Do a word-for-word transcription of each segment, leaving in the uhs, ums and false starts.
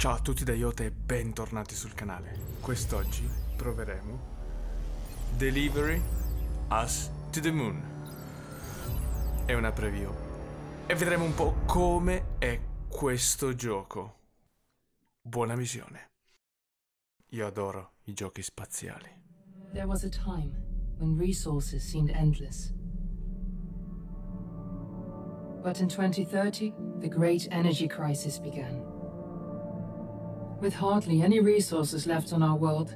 Ciao a tutti da Yota e bentornati sul canale. Quest'oggi proveremo Delivery Us to the Moon. È una preview e vedremo un po' come è questo gioco. Buona visione. Io adoro i giochi spaziali. There was a time when resources seemed endless. But in twenty thirty, the great energy crisis began. With hardly any resources left on our world,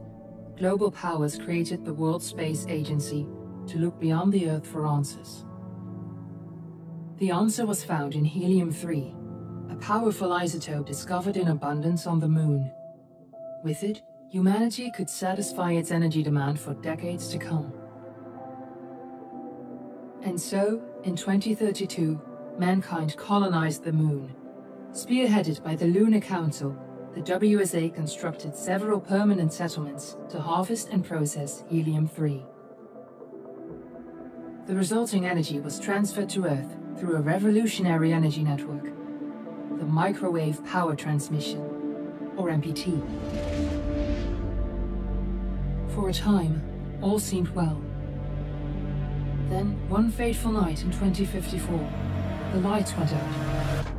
global powers created the World Space Agency to look beyond the Earth for answers. The answer was found in Helium three, a powerful isotope discovered in abundance on the Moon. With it, humanity could satisfy its energy demand for decades to come. And so, in twenty thirty-two, mankind colonized the Moon. Spearheaded by the Lunar Council, the W S A constructed several permanent settlements to harvest and process Helium three. The resulting energy was transferred to Earth through a revolutionary energy network, the Microwave Power Transmission, or M P T. For a time, all seemed well. Then, one fateful night in twenty fifty-four, the lights went out.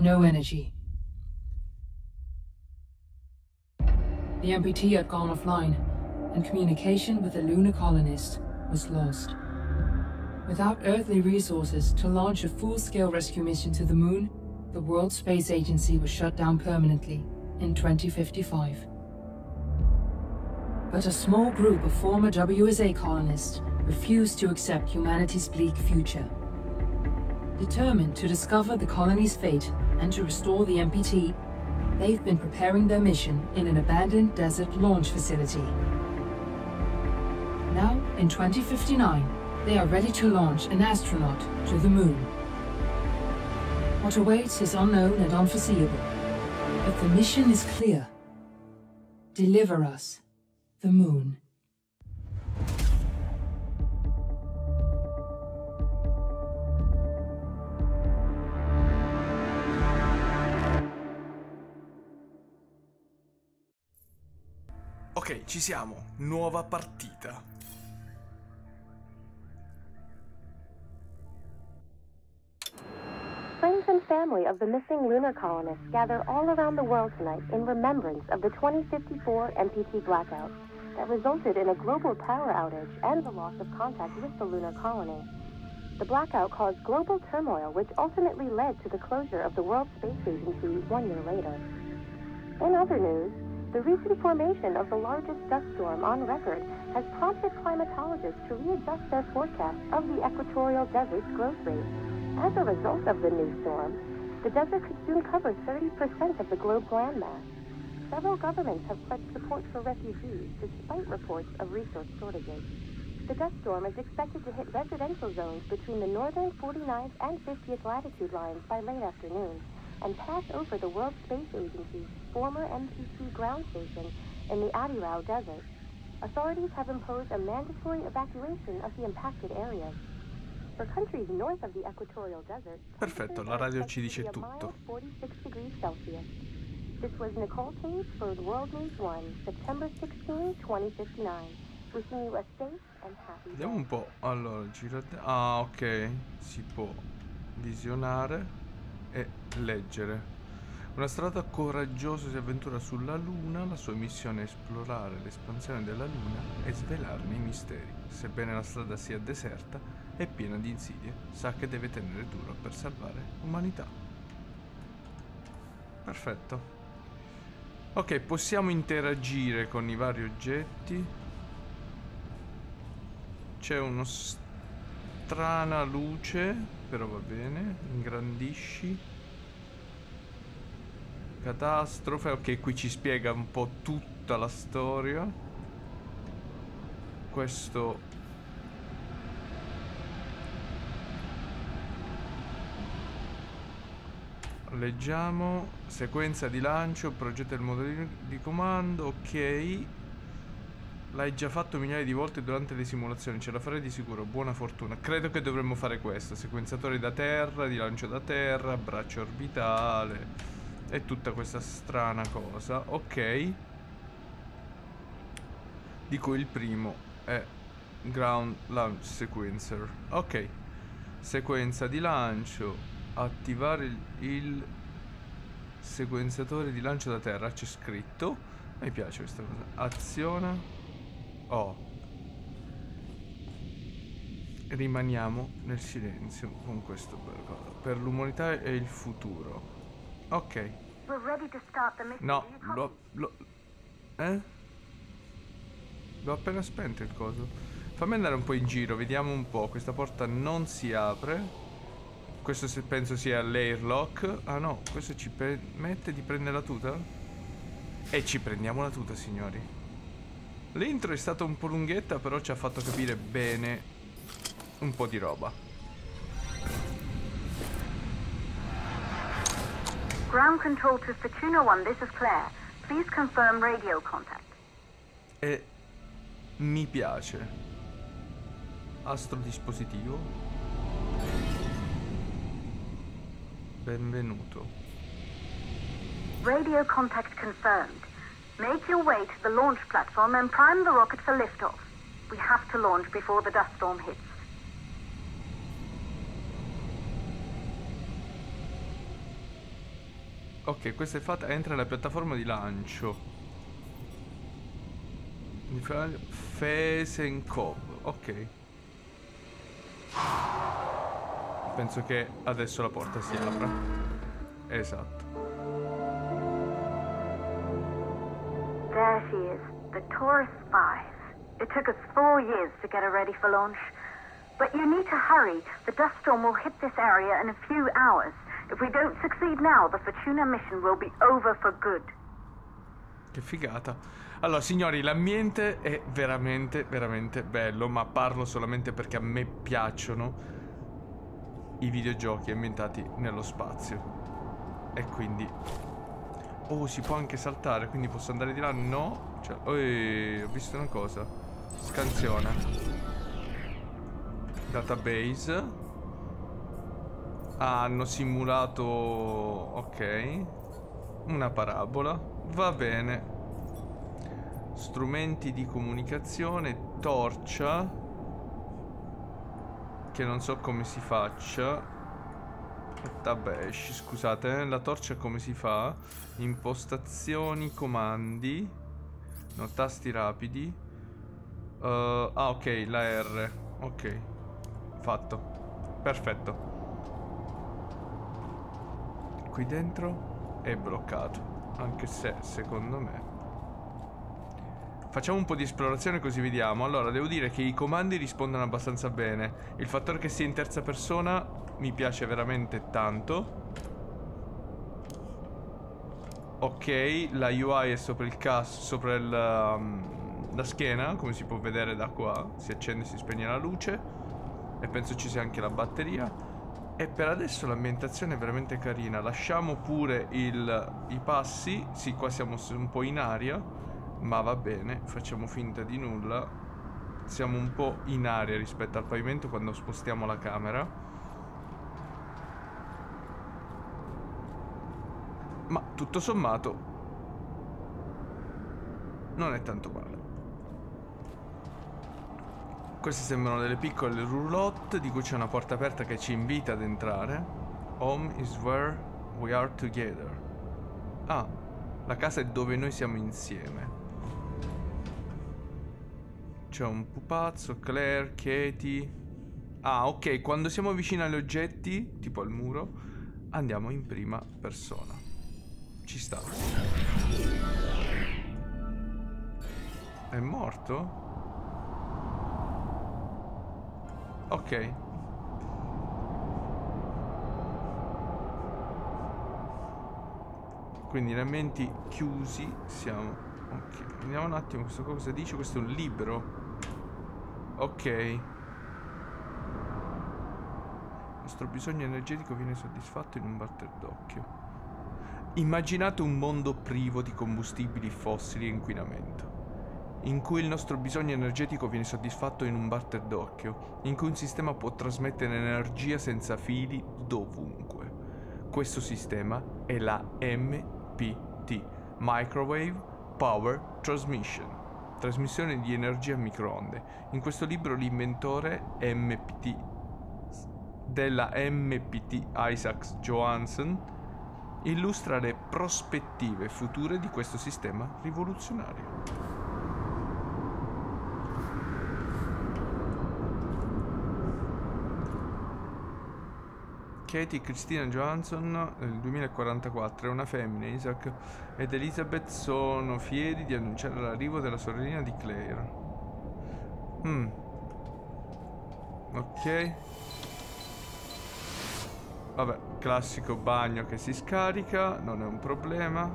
No energy. The M P T had gone offline, and communication with the lunar colonists was lost. Without earthly resources to launch a full-scale rescue mission to the Moon, the World Space Agency was shut down permanently in twenty fifty-five. But a small group of former W S A colonists refused to accept humanity's bleak future. Determined to discover the colony's fate and to restore the M P T, they've been preparing their mission in an abandoned desert launch facility. Now, in twenty fifty-nine, they are ready to launch an astronaut to the Moon. What awaits is unknown and unforeseeable, but the mission is clear. Deliver us the Moon. Ok, ci siamo. Nuova partita. Friends and family of the missing lunar colonists gather all around the world tonight in remembrance of the twenty fifty-four M P T blackout that resulted in a global power outage and the loss of contact with the lunar colony. The blackout caused global turmoil, which ultimately led to the closure of the World Space Agency one year later. In other news, the recent formation of the largest dust storm on record has prompted climatologists to readjust their forecast of the equatorial desert's growth rate. As a result of the new storm, the desert could soon cover thirty percent of the globe's landmass. Several governments have pledged support for refugees despite reports of resource shortages. The dust storm is expected to hit residential zones between the northern forty-ninth and fiftieth latitude lines by late afternoon, and pass over the World Space Agency's former M P T ground station in the Adirao Desert. Authorities have imposed a mandatory evacuation of the impacted areas. For countries north of the equatorial desert, perfetto, la radio ci dice tutto. forty-six degrees Celsius. This was Nicole Cage for World News one, September sixteenth, twenty fifty-nine. Wishing you a safe and happy. Vediamo un po'. Allora, girate. Ah, ok. Si può visionare e leggere. Una strada coraggiosa si avventura sulla Luna, la sua missione è esplorare l'espansione della Luna e svelarne i misteri. Sebbene la strada sia deserta e piena di insidie, sa che deve tenere duro per salvare l'umanità. Perfetto. Ok, possiamo interagire con i vari oggetti. C'è uno strana luce, però va bene. Ingrandisci. Catastrofe. Ok, qui ci spiega un po' tutta la storia. Questo leggiamo. Sequenza di lancio. Progetta il modello di comando. Ok, l'hai già fatto migliaia di volte durante le simulazioni, ce la farei di sicuro, buona fortuna. Credo che dovremmo fare questo. Sequenziatore da terra, di lancio da terra, braccio orbitale. e tutta questa strana cosa, ok, di cui il primo è Ground Launch Sequencer. Ok, sequenza di lancio, attivare il, il sequenziatore di lancio da terra, c'è scritto, mi piace questa cosa, aziona, oh, rimaniamo nel silenzio con questo bel cosa, per l'umanità e il futuro, ok, no, lo, lo, eh? L'ho appena spento il coso. Fammi andare un po' in giro, vediamo un po'. Questa porta non si apre. Questo se penso sia l'airlock. Ah no, questo ci permette di prendere la tuta? E ci prendiamo la tuta, signori. L'intro è stata un po' lunghetta, però ci ha fatto capire bene un po' di roba. Ground control to Fortuna One, this is Claire. Please confirm radio contact. E... mi piace. Astrodispositivo. Benvenuto. Radio contact confirmed. Make your way to the launch platform and prime the rocket for liftoff. We have to launch before the dust storm hits. Ok, questa è fatta. Entra nella piattaforma di lancio. Fesenkov, ok. Penso che adesso la porta si apra. Esatto. There she is, the tourist spies. It took us four years to get her ready for launch. But you need to hurry. The dust storm will hit this area in a few hours. If we don't succeed now, the Fortuna mission will be over for good. Che figata. Allora signori, l'ambiente è veramente veramente bello, ma parlo solamente perché a me piacciono i videogiochi ambientati nello spazio. E quindi oh, si può anche saltare, quindi posso andare di là? No, cioè, oh, ho visto una cosa. Scansiona. Database. Ah, hanno simulato, ok, una parabola. Va bene. Strumenti di comunicazione. Torcia, che non so come si faccia. Vabbè, scusate, eh. La torcia come si fa? Impostazioni, comandi. No, tasti rapidi. uh, Ah, ok, la R. Ok, fatto. Perfetto. Qui dentro è bloccato. Anche se, secondo me, facciamo un po' di esplorazione così vediamo. Allora, devo dire che i comandi rispondono abbastanza bene. Il fattore che sia in terza persona mi piace veramente tanto. Ok, la U I è sopra il cast, sopra il, um, la schiena, come si può vedere da qua. Si accende e si spegne la luce. E penso ci sia anche la batteria. E per adesso l'ambientazione è veramente carina. Lasciamo pure il, i passi. Sì, qua siamo un po' in aria, ma va bene, facciamo finta di nulla. Siamo un po' in aria rispetto al pavimento quando spostiamo la camera. Ma tutto sommato non è tanto male. Queste sembrano delle piccole roulotte di cui c'è una porta aperta che ci invita ad entrare. Home is where we are together. Ah, la casa è dove noi siamo insieme. C'è un pupazzo, Claire, Katie. Ah, ok, quando siamo vicini agli oggetti, tipo al muro, andiamo in prima persona. Ci sta. È morto? Ok. Quindi in ambienti chiusi siamo. Ok, vediamo un attimo questo cosa dice. Questo è un libro. Ok. Il nostro bisogno energetico viene soddisfatto in un batter d'occhio. Immaginate un mondo privo di combustibili fossili e inquinamento, in cui il nostro bisogno energetico viene soddisfatto in un batter d'occhio, in cui un sistema può trasmettere energia senza fili dovunque. Questo sistema è la M P T, Microwave Power Transmission, trasmissione di energia a microonde. In questo libro l'inventore M P T della M P T, Elisabeth Johansson, illustra le prospettive future di questo sistema rivoluzionario. Katie Christina Johansson, nel duemilaquarantaquattro, è una femmina. Isaac ed Elisabeth sono fieri di annunciare l'arrivo della sorellina di Claire. Mm. Ok. Vabbè, classico bagno che si scarica, non è un problema.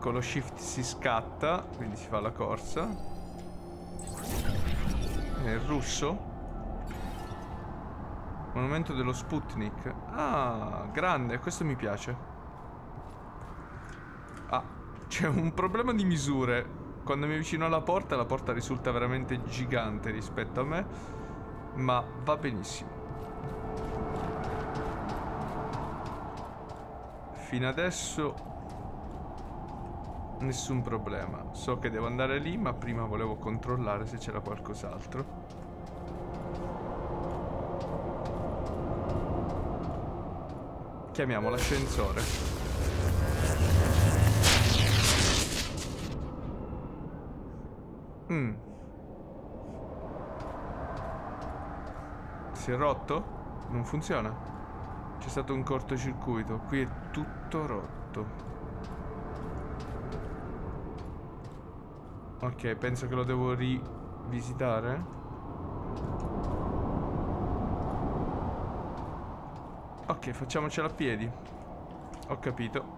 Con lo shift si scatta, quindi si fa la corsa. È russo. Monumento dello Sputnik. Ah, grande, questo mi piace. Ah, c'è un problema di misure. Quando mi avvicino alla porta, la porta risulta veramente gigante rispetto a me, ma va benissimo. Fino adesso nessun problema. So che devo andare lì, ma prima volevo controllare se c'era qualcos'altro. Chiamiamo l'ascensore. Mm. Si è rotto? Non funziona. C'è stato un cortocircuito. Qui è tutto rotto. Ok, penso che lo devo rivisitare. Ok, facciamocela a piedi. Ho capito.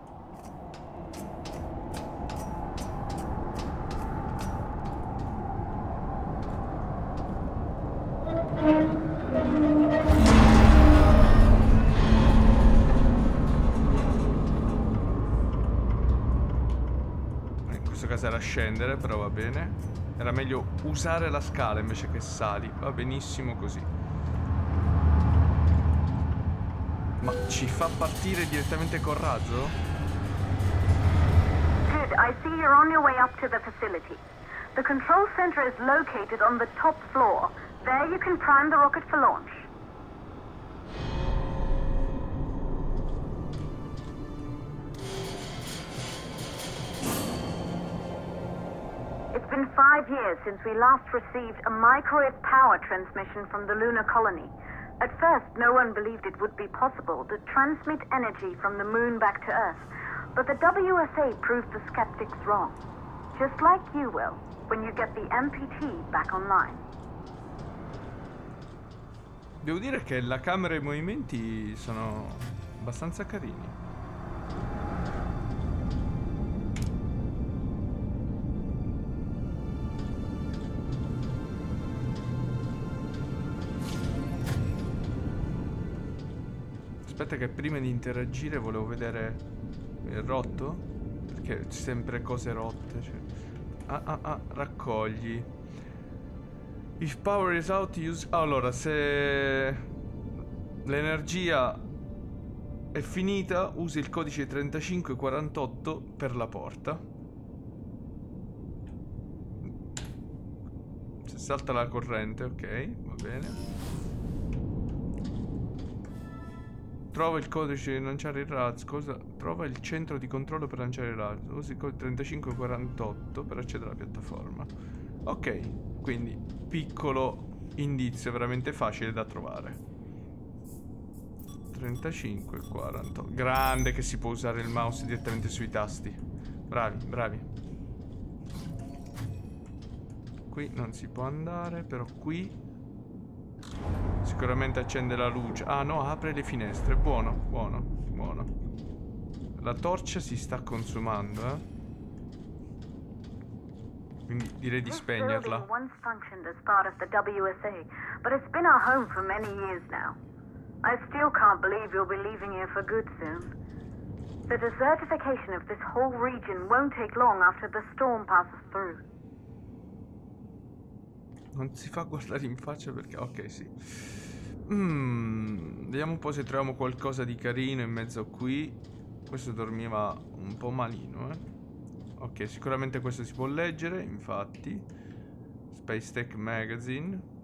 Era scendere, però va bene. Era meglio usare la scala invece che sali. Va benissimo così. Ma ci fa partire direttamente col razzo? Good, I see you're on your way up to the facility. The control center is located on the top floor. There you can prime the rocket for launch. It's been five years since we last received a microwave power transmission from the lunar colony. At first, no one believed it would be possible to transmit energy from the moon back to Earth. But the W S A proved the skeptics wrong. Just like you will, when you get the M P T back online. Devo dire che la camera e i movimenti sono abbastanza carini. Aspetta che prima di interagire volevo vedere il rotto, perché sempre cose rotte, cioè. Ah ah ah, raccogli. If power is out, use... Allora, se l'energia è finita, usi il codice trentacinque quarantotto per la porta. Se salta la corrente, ok, va bene. Trova il codice per lanciare il razzo. Cosa? Trova il centro di controllo per lanciare il razzo. Usi il codice trentacinque quarantotto per accedere alla piattaforma. Ok, quindi piccolo indizio veramente facile da trovare. trentacinque quarantotto. Grande che si può usare il mouse direttamente sui tasti. Bravi, bravi. Qui non si può andare, però qui... Sicuramente accende la luce. Ah no, apre le finestre. Buono, buono, buono. La torcia si sta consumando, eh. Quindi direi di spegnerla. Once functioned as part of the W S A, but it's been our home for many years now. I still can't believe you'll be leaving here for good soon. The desertification of this whole region won't take long after the storm passes through. Non si fa guardare in faccia perché... Ok, sì. Mm, vediamo un po' se troviamo qualcosa di carino in mezzo qui. Questo dormiva un po' malino, eh. Ok, sicuramente questo si può leggere, infatti. Space Tech Magazine.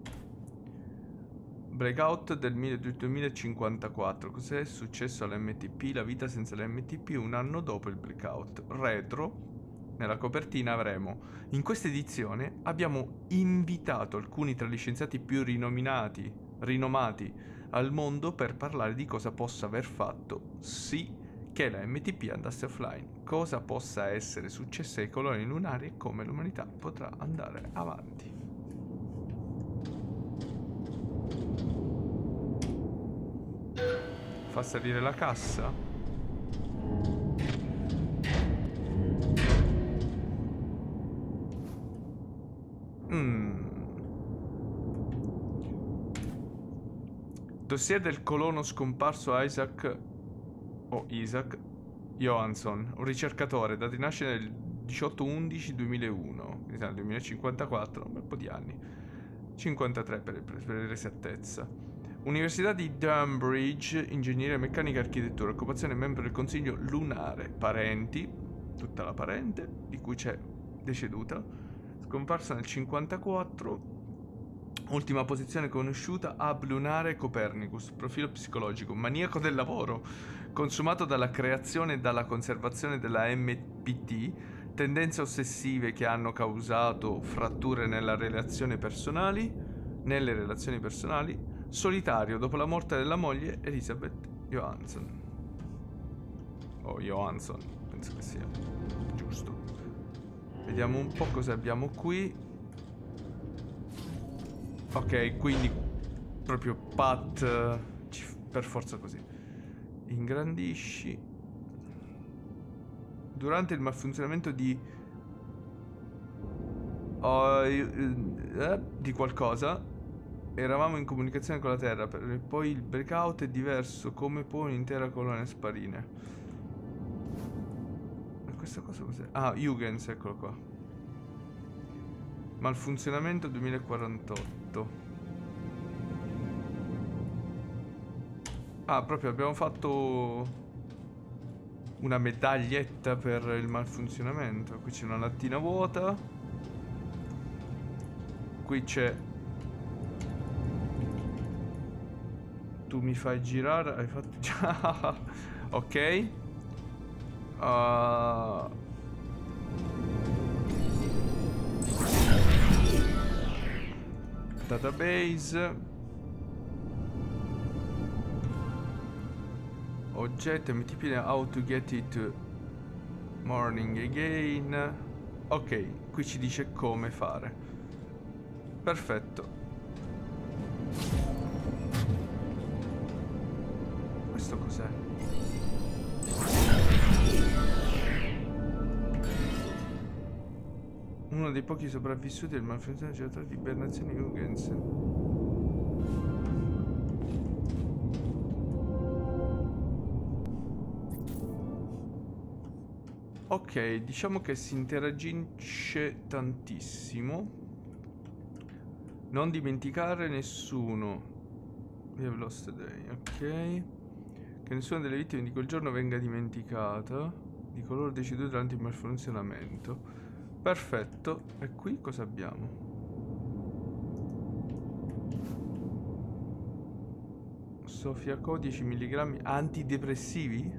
Breakout del duemilacinquantaquattro. Cos'è successo all'M T P? La vita senza l'M T P un anno dopo il breakout. Retro. Nella copertina avremo: in questa edizione abbiamo invitato alcuni tra gli scienziati più rinominati, rinomati al mondo per parlare di cosa possa aver fatto sì che la M T P andasse offline, cosa possa essere successo ai coloni lunari e come l'umanità potrà andare avanti. Fa salire la cassa. Dossier del colono scomparso Isaac o Isaac Johansson, un ricercatore, data di nascita del diciotto undici duemilauno, duemilacinquantaquattro, un bel po' di anni, cinquantatré per, per l'esattezza. Università di Dunbridge, ingegneria meccanica e architettura, occupazione membro del consiglio lunare, parenti, tutta la parente, di cui c'è deceduta, scomparsa nel cinquantaquattro. Ultima posizione conosciuta, hub lunare Copernicus, profilo psicologico, maniaco del lavoro, consumato dalla creazione e dalla conservazione della M P T, tendenze ossessive che hanno causato fratture nella relazione personali, nelle relazioni personali, solitario dopo la morte della moglie Elisabeth Johansson. O Johansson, penso che sia giusto. Vediamo un po' cosa abbiamo qui. Ok, quindi proprio Pat per forza così. Ingrandisci. Durante il malfunzionamento di oh, eh, di qualcosa eravamo in comunicazione con la Terra, per poi il breakout è diverso, come può un'intera colonna sparire. Ma questa cosa cos'è? Ah, Jürgensen, eccolo qua. Malfunzionamento duemilaquarantotto. Ah, proprio abbiamo fatto una medaglietta per il malfunzionamento. Qui c'è una lattina vuota. Qui c'è: tu mi fai girare. Hai fatto già. Ok. Ah. Uh... Database. Oggetto M T P. How to get it morning again. Ok, qui ci dice come fare. Perfetto. Questo cos'è? Uno dei pochi sopravvissuti del malfunzionamento del generatore di ibernazione Jürgensen. Ok, diciamo che si interagisce tantissimo. Non dimenticare nessuno. We have lost today, ok. Che nessuna delle vittime di quel giorno venga dimenticata. Di coloro deceduti durante il malfunzionamento. Perfetto, e qui cosa abbiamo? Sofia Co, dieci milligrammi antidepressivi?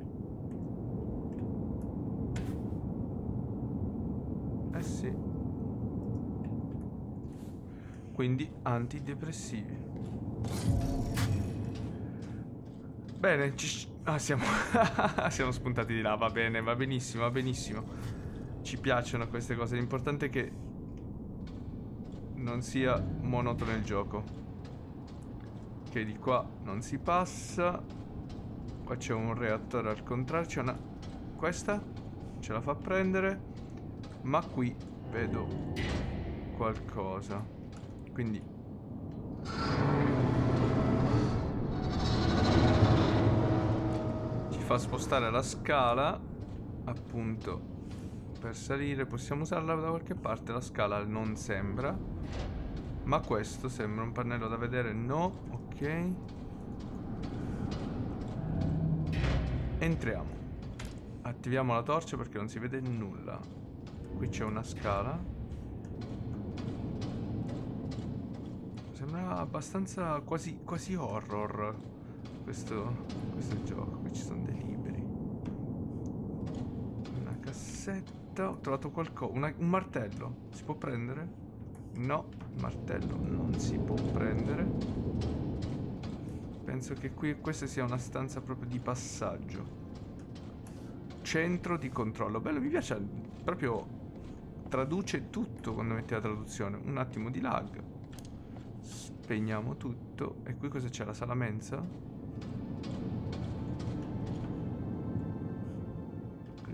Eh sì. Quindi antidepressivi. Bene, ci... ah, siamo... siamo spuntati di là, va bene, va benissimo, va benissimo. Ci piacciono queste cose, l'importante è che non sia monotono il gioco. Ok, di qua non si passa. Qua c'è un reattore al contrario, c'è una... Questa ce la fa prendere. Ma qui vedo qualcosa. Quindi ci fa spostare la scala, appunto. Per salire possiamo usarla da qualche parte. La scala non sembra. Ma questo sembra un pannello da vedere. No, ok. Entriamo. Attiviamo la torcia perché non si vede nulla. Qui c'è una scala. Sembra abbastanza quasi, quasi horror questo, questo gioco. Qui ci sono dei libri. Una cassetta. Ho trovato qualcosa. Una, un martello. Si può prendere? No, il martello non si può prendere. Penso che qui questa sia una stanza proprio di passaggio. Centro di controllo. Bello, mi piace. Proprio traduce tutto quando mette la traduzione. Un attimo di lag. Spegniamo tutto. E qui cosa c'è? La sala mensa?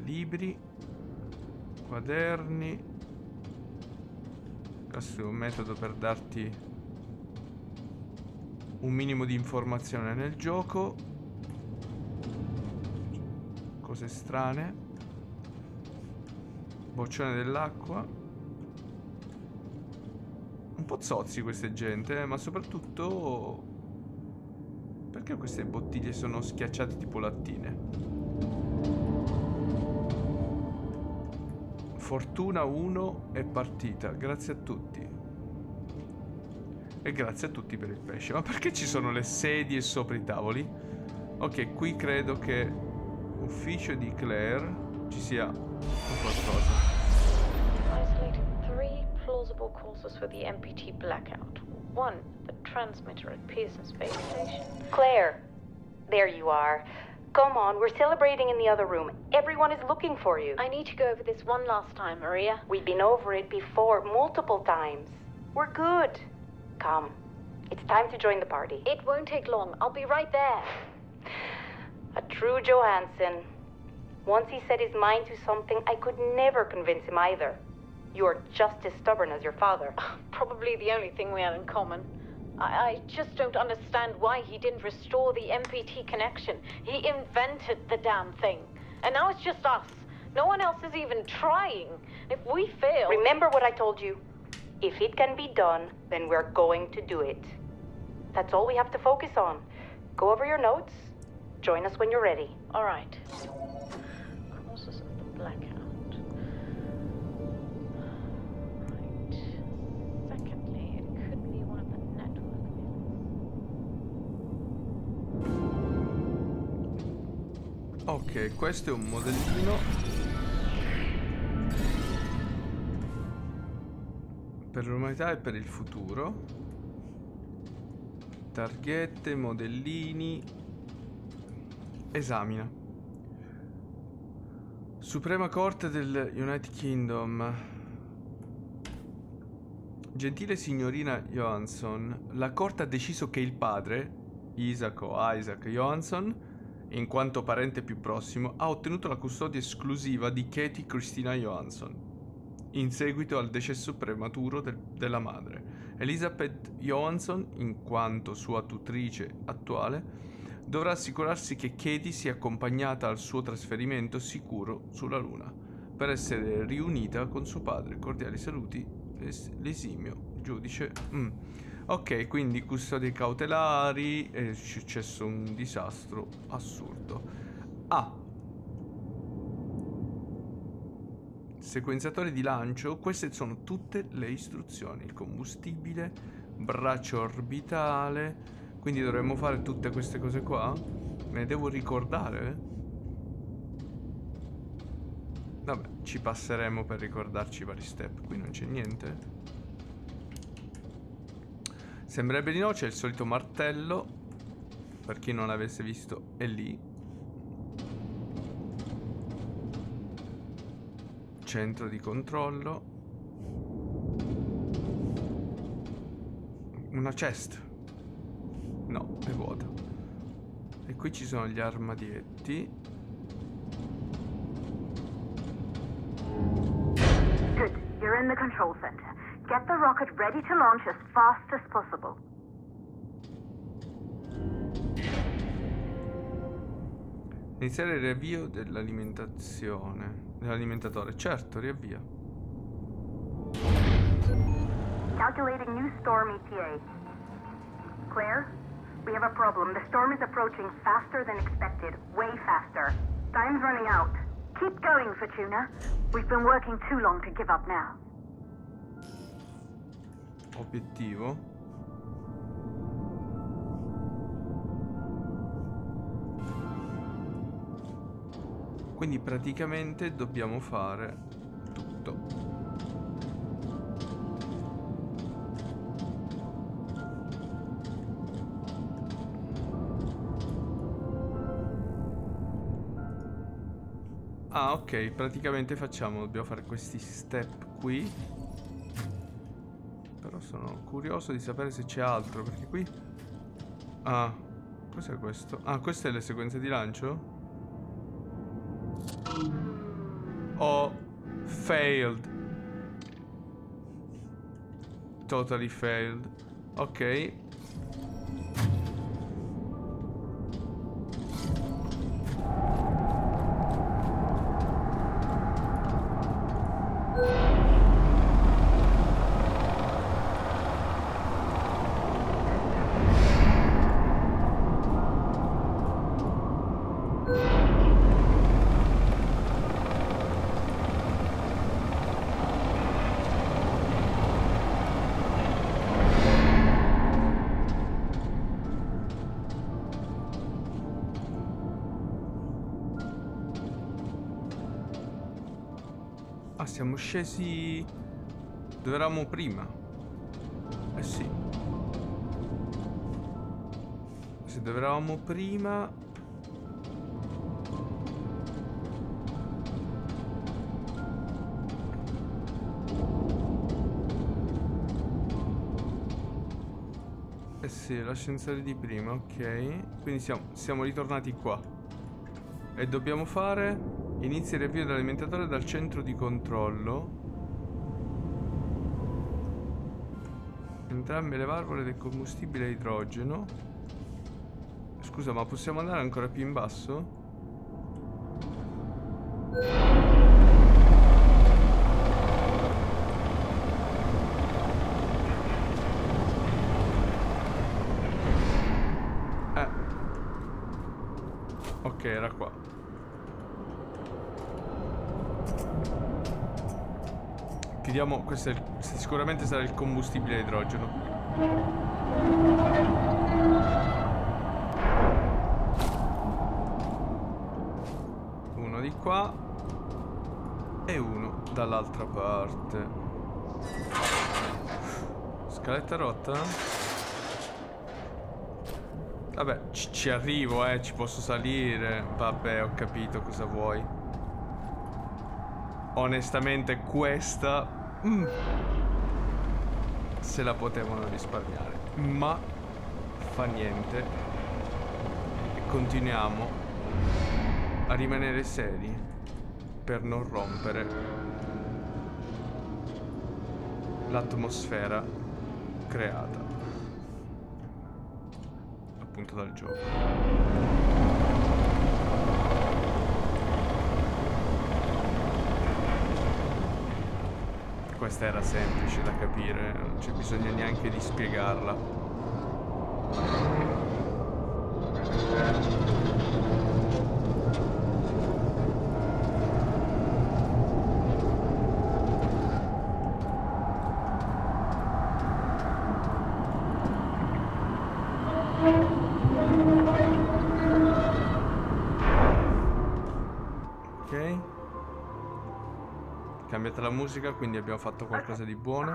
Libri. Quaderni. Questo è un metodo per darti un minimo di informazione nel gioco. Cose strane. Boccione dell'acqua. Un po' zozzi queste gente, ma soprattutto perché queste bottiglie sono schiacciate tipo lattine? Fortuna uno è partita. Grazie a tutti. E grazie a tutti per il pesce. Ma perché ci sono le sedie sopra i tavoli? Ok, qui credo che ufficio di Claire ci sia qualcosa. Isolated three plausible causes for the M P T blackout. One, the transmitter at Pearson Space Station. Claire, there you are. Come on, we're celebrating in the other room. Everyone is looking for you. I need to go over this one last time, Maria. We've been over it before, multiple times. We're good. Come, it's time to join the party. It won't take long. I'll be right there. A true Johansson. Once he set his mind to something, I could never convince him either. You are just as stubborn as your father. Probably the only thing we have in common. I, I just don't understand why he didn't restore the M P T connection. He invented the damn thing. And now it's just us. No one else is even trying. If we fail... Remember what I told you. If it can be done, then we're going to do it. That's all we have to focus on. Go over your notes. Join us when you're ready. All right. Causes of the blackout. Right. Secondly, it could be one of the network. Ok, questo è un modellino per l'umanità e per il futuro. Targhette, modellini. Esamina. Suprema Corte del United Kingdom. Gentile signorina Johansson, la Corte ha deciso che il padre, Isaac o Isaac Johansson, in quanto parente più prossimo, ha ottenuto la custodia esclusiva di Katie Christina Johansson, in seguito al decesso prematuro del, della madre. Elisabeth Johansson, in quanto sua tutrice attuale, dovrà assicurarsi che Katie sia accompagnata al suo trasferimento sicuro sulla Luna per essere riunita con suo padre. Cordiali saluti, l'esimio giudice. Mm. Ok, quindi custodie cautelari. È successo un disastro assurdo. Ah, sequenziatore di lancio. Queste sono tutte le istruzioni. Il combustibile, braccio orbitale. Quindi dovremmo fare tutte queste cose qua? Me ne devo ricordare? Vabbè, ci passeremo per ricordarci i vari step. Qui non c'è niente. Sembrerebbe di no, c'è il solito martello. Per chi non l'avesse visto, è lì. Centro di controllo. Una chest. No, è vuota. E qui ci sono gli armadietti. Good, you're in the control center. Get the rocket ready to launch as fast as possible. Iniziare il riavvio dell'alimentazione. Dell'alimentatore, certo, riavvia. Calculating new storm E T A. Claire? We have a problem. The storm is approaching faster than expected. Way faster. Time's running out. Keep going, Fortuna. We've been working too long to give up now. Obiettivo. Quindi praticamente dobbiamo fare tutto. Ah, ok, praticamente facciamo, dobbiamo fare questi step qui. Però sono curioso di sapere se c'è altro, perché qui... Ah, cos'è questo? Ah, queste sono le sequenze di lancio? Oh, failed. Totally failed. Ok. Siamo scesi dove eravamo prima. Eh sì. Se dove eravamo prima. Eh sì, l'ascensore di prima, ok. Quindi siamo, siamo ritornati qua. E dobbiamo fare... Inizia il riavvio dell'alimentatore dal centro di controllo. Entrambe le valvole del combustibile a idrogeno. Scusa, ma possiamo andare ancora più in basso? Eh. Ok, era qua. Chiudiamo, questo è il, sicuramente sarà il combustibile a idrogeno. Uno di qua e uno dall'altra parte. Scaletta rotta? Vabbè, ci, ci arrivo, eh, ci posso salire. Vabbè, ho capito cosa vuoi. Onestamente questa mm, se la potevano risparmiare, ma fa niente e continuiamo a rimanere seri per non rompere l'atmosfera creata appunto dal gioco. Questa era semplice da capire, non c'è bisogno neanche di spiegarla. Ok. Cambiata la musica, quindi abbiamo fatto qualcosa di buono.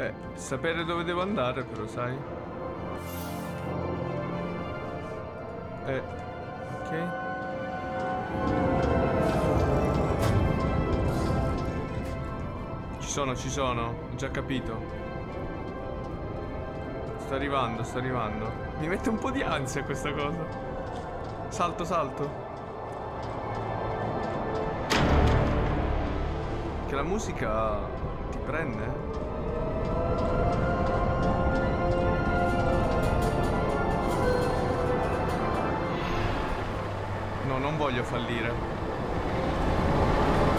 Eh, sapere dove devo andare però, sai? Eh, ok. Ci sono, ci sono, ho già capito. Sto arrivando, sto arrivando. Mi mette un po' di ansia questa cosa. Salto, salto. Che la musica ti prende? No, non voglio fallire.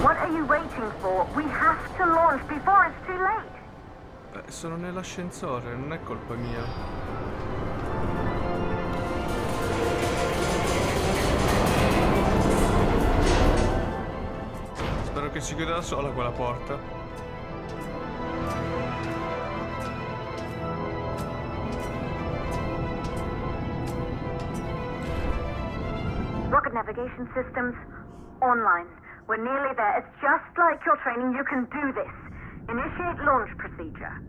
What are you waiting for? We have to launch before it's too late. Eh, sono nell'ascensore, non è colpa mia. Spero che si chiuda da sola quella porta. Navigation systems online. We're nearly there. It's just like your training. You can do this. Initiate launch procedure.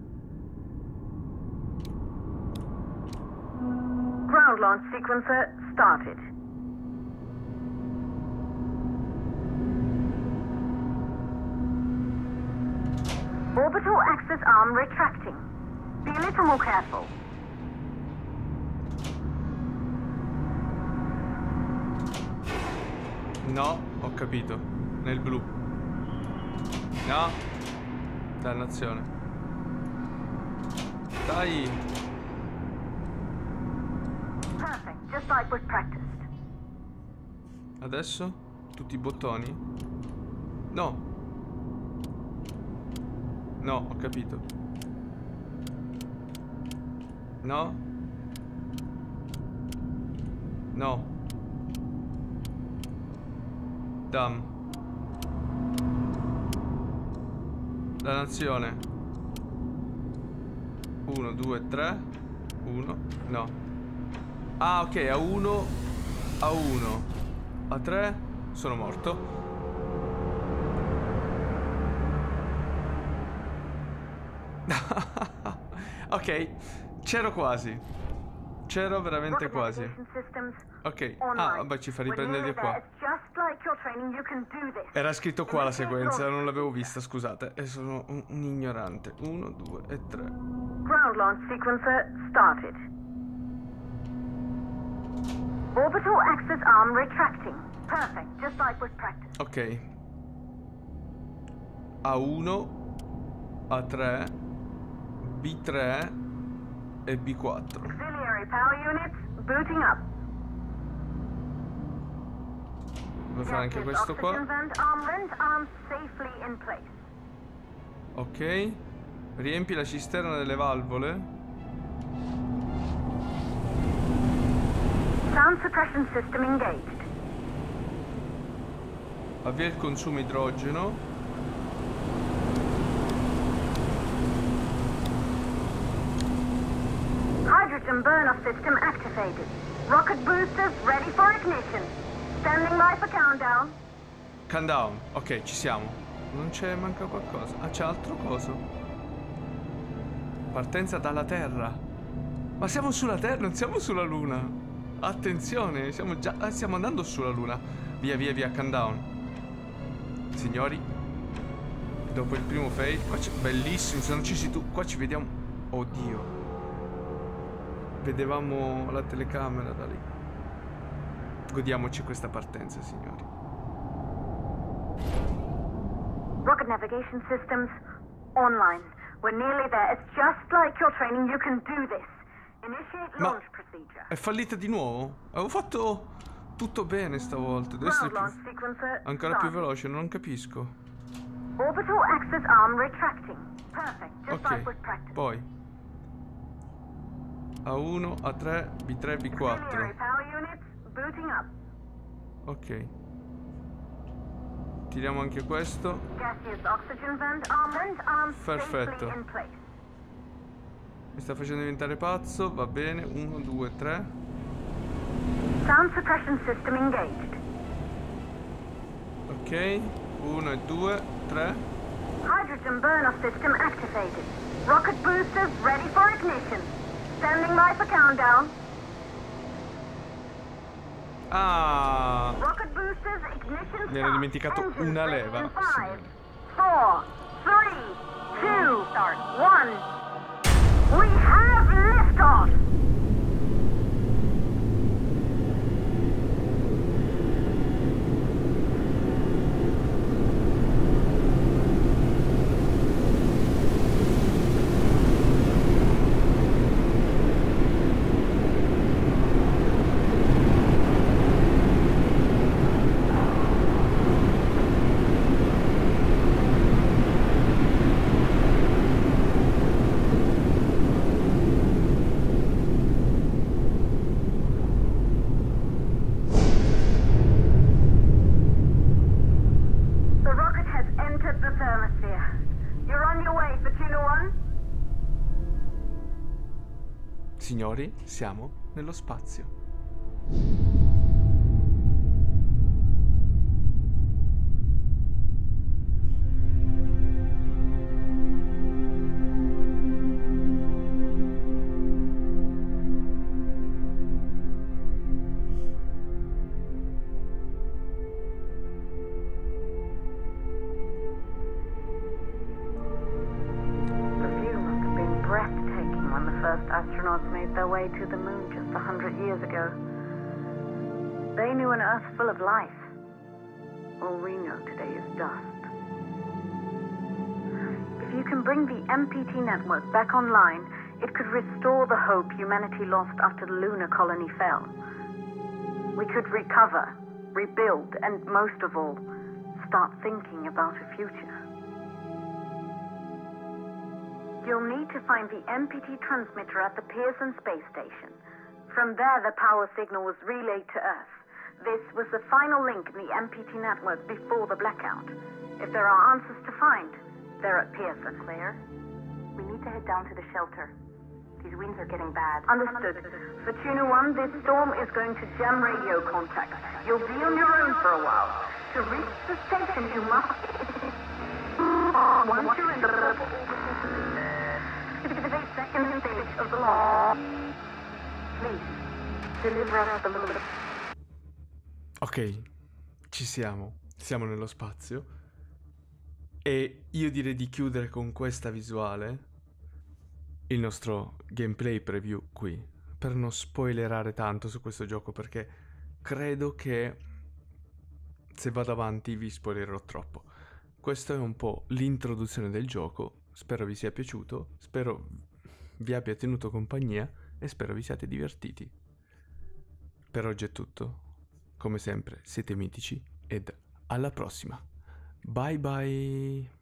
Ground launch sequencer started. Orbital access arm retracting. Be a little more careful. No, ho capito. Nel blu. No. Dannazione. Dai. Perfect, just like we practiced. Adesso? Tutti i bottoni? No. No, ho capito. No. No. Damn. Dannazione. Uno, due, tre, uno. No. Ah, ok, a uno. A uno. A tre. Sono morto. Ok. C'ero quasi. C'ero veramente quasi. Ok. Ah, vabbè, ci fa riprendere qua. Era scritto qua la sequenza, non l'avevo vista, scusate, e sono un, un ignorante. uno, due e tre. Ground launch sequencer started. Orbital access arm retracting. Perfect, just like with practice. Ok. A uno, A tre, B tre e B quattro. Auxiliary power units booting up. Devo fare anche questo qua. Ok. Riempi la cisterna delle valvole. Avvia il consumo idrogeno. Hydrogen burn-off system activated. Rocket boosters ready for ignition. Standing by for countdown. Countdown, ok, ci siamo. Non c'è, manca qualcosa. Ah, c'è altro coso. Partenza dalla Terra. Ma siamo sulla Terra, non siamo sulla Luna. Attenzione, siamo già, eh, stiamo andando sulla Luna. Via, via, via, countdown. Signori, dopo il primo fail, qua c'è, bellissimo, se non ci sei tu, qua ci vediamo. Oddio. Vedevamo la telecamera da lì. Godiamoci questa partenza, signori. Rocket navigation systems online. We're nearly there. It's just like your training. You can do this. Initiate launch procedure. È fallita di nuovo? Avevo fatto tutto bene stavolta. Deve essere più... ancora più veloce, non capisco. Orbital access arm retracting. Perfect. Just like with practice. Poi A uno, A tre, B tre, B quattro. Ok. Tiriamo anche questo. Perfetto. Mi sta facendo diventare pazzo. Va bene. Uno, due, tre. Ok. Uno e due, tre. Hydrogen burn-off system activated. Rocket boosters ready for ignition. Standing by for countdown. Ah! Rocket boosters, ignition start. Mi ero dimenticato Engine una leva. quattro, tre, due, uno. We have liftoff. Signori, siamo nello spazio. To the moon just a hundred years ago. They knew an Earth full of life. All we know today is dust. If you can bring the M P T network back online, it could restore the hope humanity lost after the lunar colony fell. We could recover, rebuild, and most of all, start thinking about a future. You'll need to find the M P T transmitter at the Pearson Space Station. From there, the power signal was relayed to Earth. This was the final link in the M P T network before the blackout. If there are answers to find, they're at Pearson. Claire, we need to head down to the shelter. These winds are getting bad. Understood. Fortuna One, this storm is going to jam radio contacts. You'll be on your own for a while. To reach the station, you must... Once you're in the... Second stage of the law. Please, deliver us the moon. Ok, ci siamo. Siamo nello spazio. E io direi di chiudere con questa visuale il nostro gameplay preview qui, per non spoilerare tanto su questo gioco, perché credo che se vado avanti vi spoilerò troppo. Questo è un po' l'introduzione del gioco. Spero vi sia piaciuto, spero vi abbia tenuto compagnia e spero vi siate divertiti. Per oggi è tutto. Come sempre, siete mitici ed alla prossima. Bye bye!